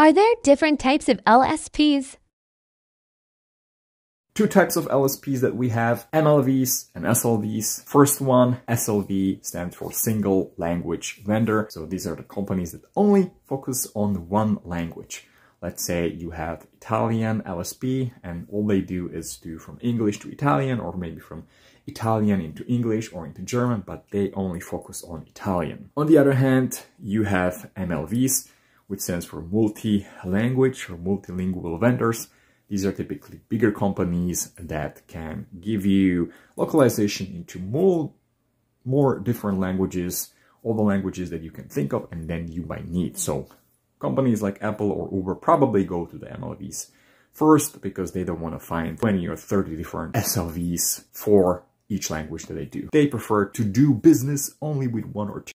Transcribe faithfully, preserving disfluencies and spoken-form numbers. Are there different types of L S Ps? Two types of L S Ps that we have, M L Vs and S L Vs. First one, S L V stands for Single Language Vendor. So these are the companies that only focus on one language. Let's say you have Italian L S P and all they do is do from English to Italian, or maybe from Italian into English or into German, but they only focus on Italian. On the other hand, you have M L Vs, which stands for multi-language or multilingual vendors. These are typically bigger companies that can give you localization into more, more different languages, all the languages that you can think of and then you might need. So companies like Apple or Uber probably go to the M L Vs first because they don't want to find twenty or thirty different S L Vs for each language that they do. They prefer to do business only with one or two.